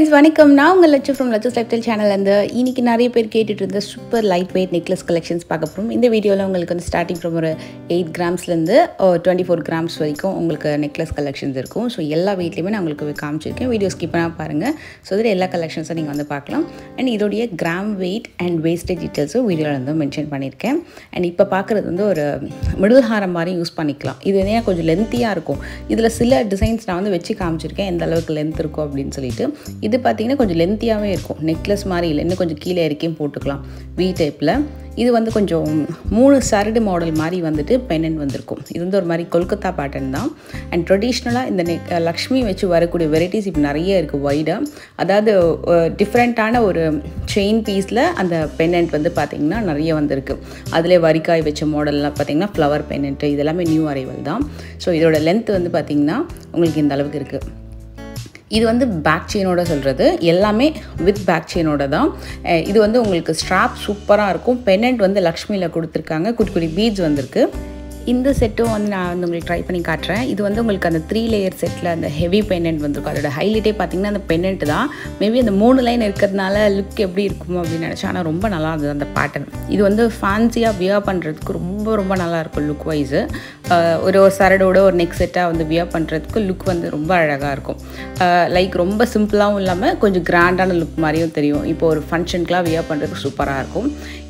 Friends வணக்கம். நான் உங்கள் லட்சு ஃப்ரம் லச்சஸ் லைஃப்ஸ்டைல் சேனல். அந்த இன்னைக்கு நிறைய பேர் கேட்டுட்டு இருந்த super light weight necklace collections பார்க்க போகிறோம். இந்த வீடியோவில் உங்களுக்கு வந்து ஸ்டார்டிங் ஃப்ரம் ஒரு 8 கிராம்ஸ்லேருந்து 24 கிராம்ஸ் வரைக்கும் உங்களுக்கு நெக்லஸ் கலெக்ஷன்ஸ் இருக்கும். ஸோ எல்லா வெயிட்லையுமே நான் உங்களுக்கு காமிச்சிருக்கேன். வீடியோ ஸ்கிப் பண்ணால் பாருங்கள். ஸோ இதில் எல்லா கலெக்ஷன்ஸும் நீங்கள் வந்து பார்க்கலாம். அண்ட் இதோடைய கிராம் வெயிட் அண்ட் வேஸ்டேஜ் டீட்டெயில்ஸும் வீடியோவில் வந்து மென்ஷன் பண்ணியிருக்கேன். அண்ட் இப்போ பார்க்குறது வந்து ஒரு மிடில் ஹாரம் மாதிரி யூஸ் பண்ணிக்கலாம். இது வந்து கொஞ்சம் லென்த்தியாக இருக்கும். இதில் சில டிசைன்ஸ் நான் வந்து வச்சு காமிச்சிருக்கேன் எந்த அளவுக்கு லென்த் இருக்கும் அப்படின்னு சொல்லிட்டு. இது பார்த்தீங்கன்னா கொஞ்சம் லென்த்தியாகவே இருக்கும். நெக்லஸ் மாதிரி இல்லை, இன்னும் கொஞ்சம் கீழே இறக்கியும் போட்டுக்கலாம் வி டைப்பில். இது வந்து கொஞ்சம் 3 சரடு மாடல் மாதிரி வந்துட்டு பென்னன் வந்திருக்கும். இது வந்து ஒரு மாதிரி கொல்கத்தா பேட்டர்ன் தான். அண்ட் ட்ரெடிஷ்னலாக இந்த லக்ஷ்மி வச்சு வரக்கூடிய வெரைட்டிஸ் இப்போ நிறைய இருக்குது வைடாக. அதாவது டிஃப்ரெண்ட்டான ஒரு செயின் பீஸில் அந்த பென்னன்ட் வந்து பார்த்திங்கன்னா நிறைய வந்திருக்கு. அதில் வரிக்காய் வச்ச மாடல்லாம் பார்த்திங்கன்னா ஃப்ளவர் பென்னன்ட்டு, இதெல்லாமே நியூ அரைவல் தான். ஸோ இதோட லென்த் வந்து பார்த்திங்கன்னா உங்களுக்கு இந்த அளவுக்கு இருக்குது. இது வந்து பேக் செயினோட சொல்கிறது எல்லாமே வித் பேக் செயினோட தான். இது வந்து உங்களுக்கு ஸ்ட்ராப் சூப்பராக இருக்கும். பென்னன்ட் வந்து லக்ஷ்மியில் கொடுத்துருக்காங்க. குட்டி குட்டி பீட்ஸ் வந்திருக்கு. இந்த செட்டும் வந்து நான் வந்து உங்களுக்கு ட்ரை பண்ணி காட்டுறேன். இது வந்து உங்களுக்கு அந்த 3 லேயர் செட்டில் அந்த ஹெவி பென்னன்ட் வந்துருக்கும். அதோட ஹைலைட்டே பார்த்திங்கன்னா அந்த பென்னன்ட் தான். மேபி அந்த 3 லைன் இருக்கிறதுனால லுக் எப்படி இருக்குமோ அப்படின்னு நினச்சேன். ஆனால் ரொம்ப நல்லா இருந்தது அந்த பேட்டர்ன். இது வந்து ஃபேன்சியாக வியர் பண்ணுறதுக்கு ரொம்ப ரொம்ப நல்லாயிருக்கும். லுக் வைஸு ஒரு சரடோட ஒரு நெக் செட்டாக வந்து வியர் பண்ணுறதுக்கு லுக் வந்து ரொம்ப அழகாக இருக்கும். லைக் ரொம்ப சிம்பிளாகவும் இல்லாமல் கொஞ்சம் கிராண்டான லுக் மாதிரியும் தெரியும். இப்போ ஒரு ஃபங்க்ஷனுக்குலாம் வியர் பண்ணுறதுக்கு சூப்பராக இருக்கும்.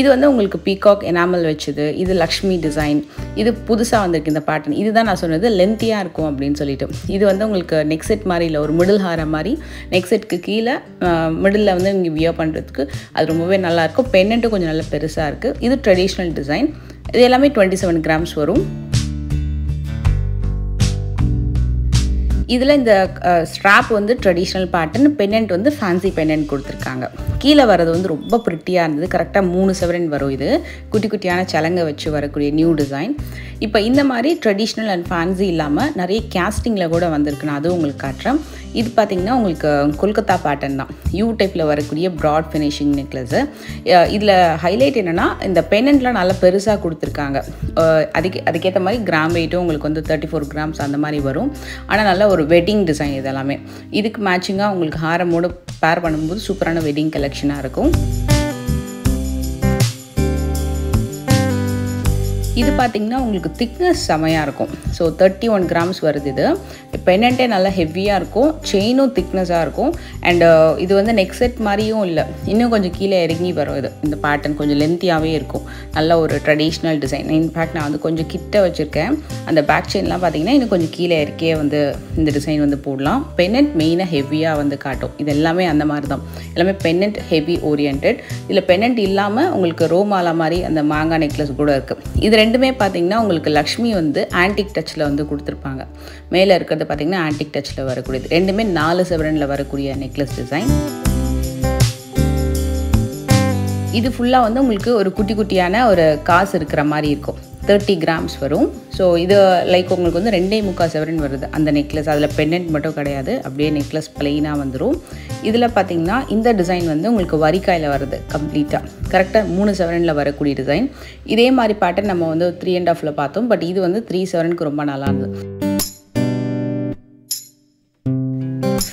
இது வந்து உங்களுக்கு பீகாக் எனாமல் வச்சுது. இது லக்ஷ்மி டிசைன். இது புதுசாக வந்திருக்கு இந்த பேட்டர்ன். இதுதான் நான் சொன்னது லென்த்தியாக இருக்கும் அப்படின்னு சொல்லிட்டு. இது வந்து உங்களுக்கு நெக் செட் மாதிரி இல்லை, ஒரு மிடில் ஹாரம் மாதிரி நெக் செட்டுக்கு கீழே மிடில் வந்து இங்கே வியர் பண்ணுறதுக்கு அது ரொம்பவே நல்லாயிருக்கும். பென்னெண்ட்டும் கொஞ்சம் நல்லா பெருசாக இருக்குது. இது ட்ரெடிஷ்னல் டிசைன். இது எல்லாமே 27 கிராம்ஸ் வரும். இதில் இந்த ஸ்ட்ராப் வந்து ட்ரெடிஷ்னல் பேட்டர்ன், பென்னன்ட் வந்து ஃபேன்சி பென்னன்ட் கொடுத்துருக்காங்க. கீழே வர்றது வந்து ரொம்ப ப்ரிட்டியாக இருந்தது. கரெக்டாக 3 சவரன் வரும். இது குட்டி குட்டியான சலங்கை வச்சு வரக்கூடிய நியூ டிசைன். இப்போ இந்த மாதிரி ட்ரெடிஷ்னல் அண்ட் ஃபேன்சி இல்லாமல் நிறைய கேஸ்டிங்கில் கூட வந்திருக்கு. நான் அதுவும் உங்களுக்கு காட்டுறேன். இது பார்த்திங்கன்னா உங்களுக்கு கொல்கத்தா பேட்டர்ன் தான். யூ டைப்பில் வரக்கூடிய ப்ராட் ஃபினிஷிங் நெக்லஸு. இதில் ஹைலைட் என்னென்னா இந்த பென்னன்ட்லாம் நல்லா பெருசாக கொடுத்துருக்காங்க. அதுக்கேற்ற மாதிரி கிராம் வெயிட்டும் உங்களுக்கு வந்து 34 கிராம்ஸ் அந்த மாதிரி வரும். ஆனால் நல்லா ஒரு வெட்டிங் டிசைன். இதெல்லாமே இதுக்கு மேட்சிங்காக உங்களுக்கு ஹாரமோடு பேர் பண்ணும்போது சூப்பரான வெட்டிங் கலெக்ஷனாக இருக்கும். இது பார்த்திங்கன்னா உங்களுக்கு திக்னஸ் செமையாக இருக்கும். ஸோ 31 கிராம்ஸ் வருது. இது பென்னன்ட்டே நல்லா ஹெவியாக இருக்கும். செயினும் திக்னஸாக இருக்கும். அண்டு இது வந்து நெக் செட் மாதிரியும் இல்லை, இன்னும் கொஞ்சம் கீழே இறங்கி வரும். இது இந்த பேட்டர்ன் கொஞ்சம் லென்த்தியாகவே இருக்கும். நல்ல ஒரு ட்ரெடிஷ்னல் டிசைன். இன்ஃபேக்ட் நான் வந்து கொஞ்சம் கிட்ட வச்சுருக்கேன். அந்த பேக் செயின்லாம் பார்த்திங்கன்னா இன்னும் கொஞ்சம் கீழே இறக்கியே வந்து இந்த டிசைன் வந்து போடலாம். பென்னன்ட் மெயினாக ஹெவியாக வந்து காட்டும். இது எல்லாமே அந்த மாதிரி தான். எல்லாமே பென்னன்ட் ஹெவி ஓரியன்ட். இதில் பென்னன்ட் இல்லாமல் உங்களுக்கு ரோமாலா மாதிரி அந்த மாங்காய் நெக்லஸ் கூட இருக்குது. இது ரெண்டுமே பார்த்திங்கன்னா உங்களுக்கு லக்ஷ்மி வந்து ஆன்டிக் டச்சில் வந்து கொடுத்துருப்பாங்க. மேலே இருக்கிறது பார்த்திங்கன்னா ஆன்டிக் டச்சில் வரக்கூடியது. ரெண்டுமே 4 சவரனில் வரக்கூடிய நெக்லஸ் டிசைன். இது ஃபுல்லாக வந்து உங்களுக்கு ஒரு குட்டி குட்டியான ஒரு காசு இருக்கிற மாதிரி இருக்கும். 30 கிராம்ஸ் வரும். ஸோ இது லைக் உங்களுக்கு வந்து 2.25 சவரன் வருது அந்த நெக்லஸ். அதில் பென்னன்ட் மட்டும் கிடையாது, அப்படியே நெக்லஸ் ப்ளைனாக வந்துடும். இதில் பார்த்திங்கன்னா இந்த டிசைன் வந்து உங்களுக்கு வரிக்காயில் வருது கம்ப்ளீட்டாக. கரெக்டாக 3 சவரனில் வரக்கூடிய டிசைன். இதே மாதிரி பேட்டர்ன் நம்ம வந்து 3.5ல் பார்த்தோம். பட் இது வந்து 3 சவரனுக்கு ரொம்ப நல்லா இருந்தது.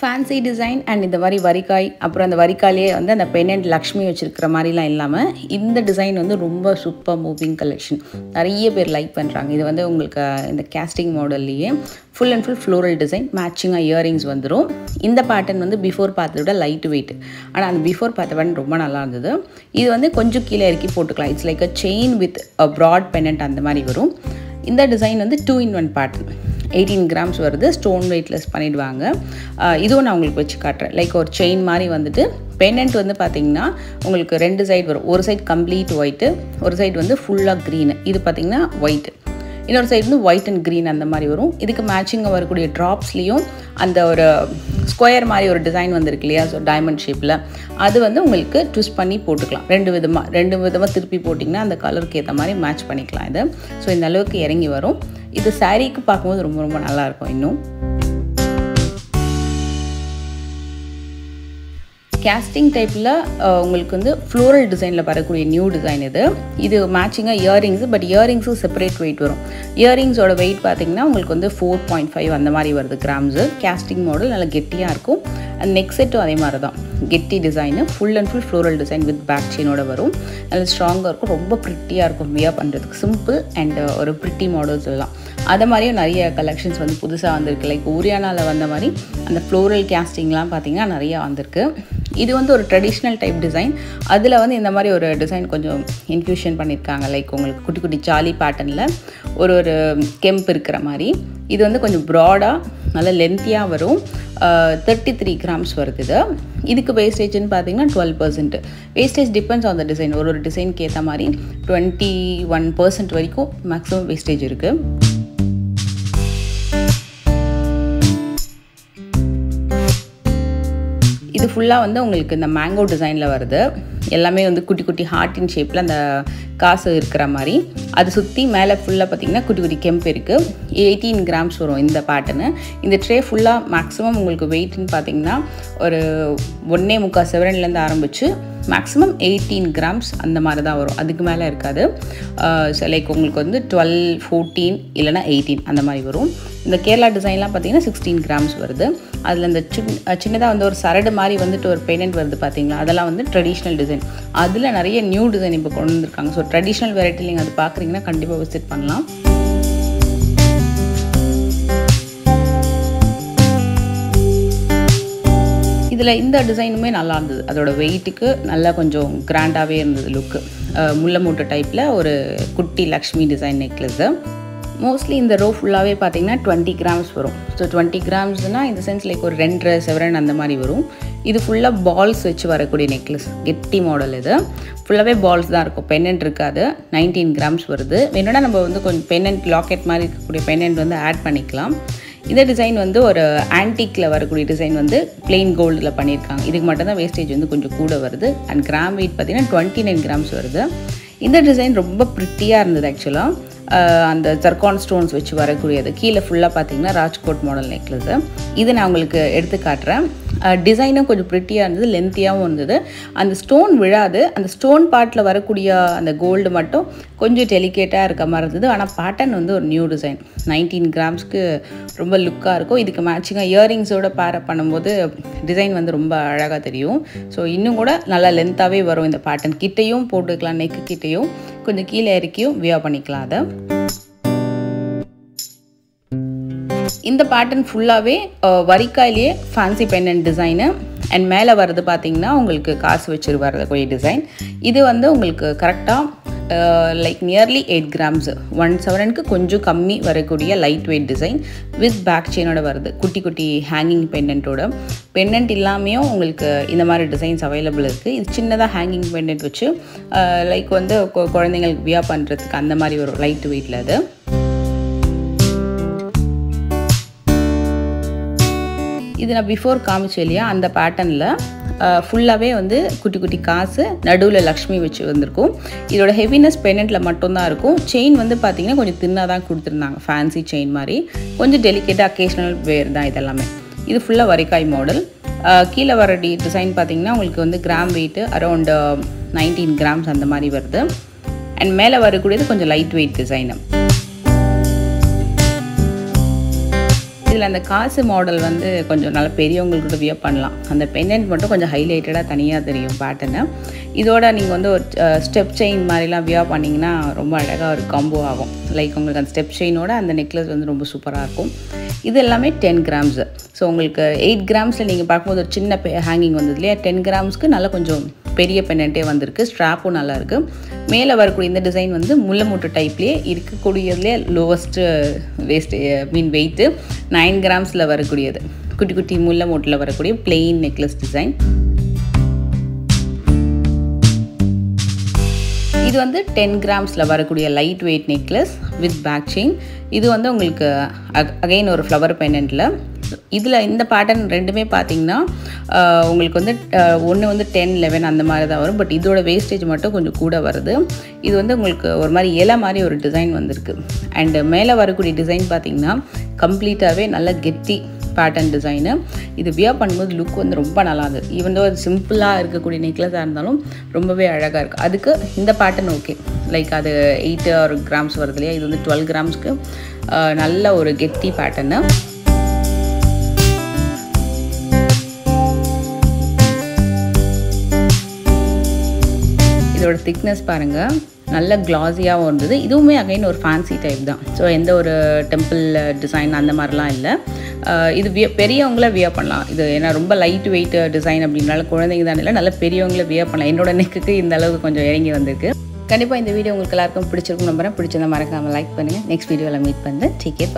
ஃபேன்சி டிசைன் அண்ட் இந்த மாதிரி வரிக்காய், அப்புறம் அந்த வரிக்காயிலே வந்து அந்த பென்னன்ட் லக்ஷ்மி வச்சுருக்கிற மாதிரிலாம் இல்லாமல் இந்த டிசைன் வந்து ரொம்ப சூப்பர் மூவிங் கலெக்ஷன். நிறைய பேர் லைக் பண்ணுறாங்க. இது வந்து உங்களுக்கு இந்த கேஸ்டிங் மாடல்லையே full and full floral design மேட்சிங்காக இயரிங்ஸ் வந்துடும். இந்த பேட்டர்ன் வந்து பிஃபோர் பார்த்ததை விட லைட் வெயிட். ஆனால் அந்த பிஃபோர் பார்த்த பேட்டர்ன் ரொம்ப நல்லா இருந்தது. இது வந்து கொஞ்சம் கீழே இறக்கி போட்டுக்கலாம். It's like a chain with a broad pendant அந்த மாதிரி வரும். இந்த டிசைன் வந்து 2 in 1 பேட்டர்ன். 18 கிராம்ஸ் வருது. ஸ்டோன் வெயிட்லெஸ் பண்ணிவிடுவாங்க. இதுவும் நான் உங்களுக்கு வச்சு காட்டுறேன். லைக் ஒரு செயின் மாதிரி வந்துட்டு பென்னன்ட் வந்து பார்த்திங்கன்னா உங்களுக்கு 2 சைடு வரும். ஒரு சைடு கம்ப்ளீட் ஒயிட்டு, ஒரு சைடு வந்து ஃபுல்லாக க்ரீனு. இது பார்த்திங்கன்னா ஒயிட்டு, இன்னொரு சைடு வந்து ஒயிட் அண்ட் க்ரீன் அந்த மாதிரி வரும். இதுக்கு மேட்சிங்காக வரக்கூடிய ட்ராப்ஸ்லேயும் அந்த ஒரு ஸ்கொயர் மாதிரி ஒரு டிசைன் வந்துருக்கு இல்லையா, ஸோ டைமண்ட் ஷேப்பில். அது வந்து உங்களுக்கு ட்விஸ்ட் பண்ணி போட்டுக்கலாம். ரெண்டு விதமாக திருப்பி போட்டிங்கன்னா அந்த கலருக்கு ஏற்ற மாதிரி மேட்ச் பண்ணிக்கலாம் இது. ஸோ இந்த அளவுக்கு இறங்கி வரும். இது சாரீக்கு பார்க்கும்போது ரொம்ப ரொம்ப நல்லாயிருக்கும். இன்னும் casting type floral design new design idu matching earrings but earrings separate weight earrings oda weight 4.5 அந்த மாதிரி வருது grams casting model நல்ல கெட்டியா இருக்கும் and neck set அதே மாதிரி தான் கெட்டி design full and full floral design with back chain oda வரும் நல்ல ஸ்ட்ராங்கா இருக்கும் ரொம்ப பிரிட்டியா இருக்கும் வியர் பண்றதுக்கு simple and ஒரு pretty models எல்லாம் அத மாதிரியே நிறைய collections புதுசா வந்திருக்கு like ஊரியானால வந்த மாதிரி அந்த floral casting எல்லாம் பாத்தீங்கன்னா நிறைய வந்திருக்கு இது ஒரு traditional type design அதுல இந்த மாதிரி ஒரு design கொஞ்சம் infusion பண்ணிருக்காங்க like உங்களுக்கு குட்டி குட்டி சாலி patternல ஒரு ஒரு கெம்ப் இருக்குற மாதிரி இது கொஞ்சம் broad-ஆ நல்ல lengthy-ஆ வரும் 33 grams வருது இதுக்கு wastage ன்னு பாத்தீங்கன்னா 12% wastage depends on the design ஒரு ஒரு டிசைன் கேத்த மாதிரி 21% வரைக்கும் maximum wastage இருக்கு இது ஃபுல்லா உங்களுக்கு இந்த mango designல வருது எல்லாமே குட்டி குட்டி heart in shapeல அந்த காசு இருக்குற மாதிரி அது சுத்தி மேலே ஃபுல்லா பாத்தீங்கன்னா குட்டி குட்டி கெம்ப் இருக்கு 18 grams வரும் இந்த பேட்டர்ன் இந்த ட்ரே ஃபுல்லா maximum உங்களுக்கு weight ன்னு பாத்தீங்கன்னா ஒரு 1.25 சவரன்ல இருந்து ஆரம்பிச்சு maximum 18 grams அந்த மாதிரி தான் வரும் அதுக்கு மேல இருக்காது like உங்களுக்கு 12 14 இல்லனா 18 அந்த மாதிரி வரும் இந்த கேரளா டிசைன்லாம் பாத்தீங்கன்னா 16 grams வருது அதுல இந்த சின்னதா ஒரு சரடு மாதிரி ஒரு பெண்டன்ட் வருது பாத்தீங்களா அதெல்லாம் ட்ரெடிஷனல் டிசைன் அதுல நிறைய நியூ டிசைன் இப்ப கொண்டு வந்திருக்காங்க சோ ட்ரெடிஷனல் வெரைட்டி நீங்க அது பாக்குறீங்கன்னா கண்டிப்பா விசிட் பண்ணலாம் இதுல இந்த டிசைனுமே நல்லா இருந்தது அதோட வெயிட்க்கு நல்லா கொஞ்சம் கிராண்டாவே இருந்தது லுக் முள்ளமூட்டை டைப்ல ஒரு குட்டி லட்சுமி டிசைன் நெக்லஸ் மோஸ்ட்லி இந்த ரோ ஃபுல்லாவே பாத்தீங்கன்னா 20 grams வரும் சோ 20 gramsனா இந்த சென்ஸ் லைக் ஒரு 2 7 அந்த மாதிரி வரும் இது ஃபுல்லா பால்ஸ் வெச்சு வரக்கூடிய நெக்லஸ் கெட்டி மாடல் இது ஃபுல்லாவே பால்ஸ் தான் இருக்கும் பென்னன்ட் இருக்காது 19 grams வருது வேணும்னா நம்ம கொஞ்சம் பென்னன்ட் லாக்கெட் மாதிரி இருக்கக்கூடிய பென்னன்ட் ஆட் பண்ணிக்கலாம் இந்த டிசைன் ஒரு ஆன்டிக்ல வரக்கூடிய டிசைன் பிளெயின் கோல்ட்ல பண்ணிருக்காங்க இதுக்கு மட்டும் தான் வேஸ்டேஜ் கொஞ்சம் கூட வருது அண்ட் கிராம் weight பாத்தீங்கன்னா 29 grams வருது இந்த டிசைன் ரொம்ப பிரிட்டியா இருந்தது ஆக்சுவலா அந்த ஜர்கான் ஸ்டோன்ஸ் வெச்சு வரக்கூடியது கீழ ஃபுல்லா பாத்தீங்கன்னா ராஜ்கோட் மாடல் நெக்லஸ் இது நான் உங்களுக்கு எடுத்து காட்றேன் டிசைனும் கொஞ்சம் பிரிட்டியா இருந்தது லெந்தியாவும் இருந்தது அந்த ஸ்டோன் விழாது அந்த ஸ்டோன் பார்ட்ல வரக்கூடிய அந்த கோல்ட் மட்டும் கொஞ்சம் டெலிகேட்டா இருக்க மாதிரி இருந்தது ஆனா பேட்டர்ன் ஒரு நியூ டிசைன் 19 கிராம்ஸ்க்கு ரொம்ப லுக்கா இருக்கும் இதுக்கு மேட்சிங்கா இயரிங்ஸோட பேர் பண்ணும்போது டிசைன் ரொம்ப அழகா தெரியும் சோ இன்னும் கூட நல்ல லெந்தாவே வரும் இந்த பேட்டர்ன் கிட்டேயும் போட்டுக்கலாம் நெக் கிட்டேயும் கொஞ்சம் கீழே இறக்கியும் வியர் பண்ணிக்கலாம் அத இந்த பேட்டர்ன் ஃபுல்லாவே வரிக்காயிலே ஃபேன்சி பெண்டன்ட் டிசைன் அண்ட் மேலே வரது பாத்தீங்கன்னா உங்களுக்கு காசு வச்சு வரக்கூடிய டிசைன் இது உங்களுக்கு கரெக்ட்டா like nearly 8 grams 1.7 க்கு கொஞ்சம் கம்மி வரக்கூடிய light weight design with back chain ஓட வருது குட்டி குட்டி hanging pendant ஓட pendant இல்லாமயும் உங்களுக்கு இந்த மாதிரி டிசைன்ஸ் அவேilable இருக்கு இது சின்னதா hanging pendant வச்சு like குழந்தைகளுக்கு வியா பண்றதுக்கு அந்த மாதிரி ஒரு light weightல அது இது நான் before காமிச்சேலியா அந்த பேட்டர்ன்ல ஃபுல்லாவே குட்டி குட்டி காசு நடுவுல லட்சுமி வெச்சு வந்திருக்கும் இதோட ஹெவினஸ் பென்னன்ட்ல மட்டும் தான் இருக்கும் செயின் பாத்தீங்கன்னா கொஞ்சம் தின்னா தான் கொடுத்திருந்தாங்க ஃபேன்சி செயின் மாதிரி கொஞ்சம் டெலிகேட் அகேஷனல் வேர் தான் இதெல்லாம் இது ஃபுல்லா வரிக்காய் மாடல் கீழ வர டிசைன் பாத்தீங்கன்னா உங்களுக்கு கிராம் weight around 19 grams அந்த மாதிரி வருது அண்ட் மேலே வரக்கூடியது கொஞ்சம் லைட் weight டிசைன் இதில் அந்த காசு மாடல் கொஞ்சம் நல்ல பெரியவங்களுக்கு கூட வியர் பண்ணலாம் அந்த பெண்டன்ட் மட்டும் கொஞ்சம் ஹைலைட்டடாக தனியாக தெரியும் பேட்டர்னு இதோட நீங்கள் ஒரு ஸ்டெப் செயின் மாதிரிலாம் வியர் பண்ணிங்கன்னா ரொம்ப அழகாக ஒரு காம்போ ஆகும் லைக் உங்களுக்கு அந்த ஸ்டெப் செயினோட அந்த நெக்லஸ் ரொம்ப சூப்பராக இருக்கும் இது எல்லாமே 10 grams ஸோ உங்களுக்கு 8 கிராம்ஸில் நீங்கள் பார்க்கும்போது ஒரு சின்ன ஹேங்கிங் வந்தது இல்லையா 10 கிராம்ஸ்க்கு நல்லா கொஞ்சம் பெரிய பெண்டன்ட்டே வந்திருக்கு ஸ்ட்ராப்பும் நல்லா இருக்கு மேலே வரக்கூடிய இந்த டிசைன் முள்ளமூட்டு டைப்லேயே இருக்கக்கூடியதுலேயே லோவஸ்ட்டு வெயிட்டு 9 கிராம்ஸில் வரக்கூடியது குட்டி குட்டி முள்ளமூட்டில் வரக்கூடிய பிளெயின் நெக்லஸ் டிசைன் இது 10 கிராம்ஸில் வரக்கூடிய light weight necklace with back chain இது உங்களுக்கு அகைன் ஒரு ஃப்ளவர் பெண்டன்ட்டில் இதில் இந்த பேட்டர்ன் ரெண்டுமே பார்த்தீங்கன்னா உங்களுக்கு ஒன்று 10 11 அந்த மாதிரி தான் வரும் பட் இதோட வேஸ்டேஜ் மட்டும் கொஞ்சம் கூட வருது இது உங்களுக்கு ஒரு மாதிரி இலை மாதிரி ஒரு டிசைன் வந்திருக்கு அண்ட் மேலே வரக்கூடிய டிசைன் பார்த்தீங்கன்னா கம்ப்ளீட்டாகவே நல்ல கெட்டி pattern designer. This wear பண்ணும்போது look வந்து ரொம்ப நல்லா இருக்கு. Even though it's simple ஆ இருக்க கூடிய necklace ஆ இருந்தாலும் ரொம்பவே அழகா இருக்கு. அதுக்கு இந்த pattern okay. Like அது 8 or grams வருதுலையா இது வந்து 12 grams க்கு நல்ல ஒரு கெட்டி pattern. இதோட thickness பாருங்க. நல்ல glossy-ஆ வந்துது இதுவுமே again ஒரு fancy type தான் so எந்த ஒரு temple design அந்த மாதிரிலாம் இல்ல இது பெரியவங்கள வியர் பண்ணலாம் இது ஏனா ரொம்ப light weight design அப்படினால குழந்தைங்க தான் இல்ல நல்ல பெரியவங்கள வியர் பண்ணலாம் என்னோட நெக்குக்கு இந்த அளவுக்கு கொஞ்சம் இறங்கி வந்திருக்கு கண்டிப்பா இந்த வீடியோ உங்களுக்கு எல்லாருக்கும் பிடிச்சிருக்கும் நம்பறேன் பிடிச்சத மறக்காம லைக் பண்ணுங்க next videoல மீட் பண்றேன் take care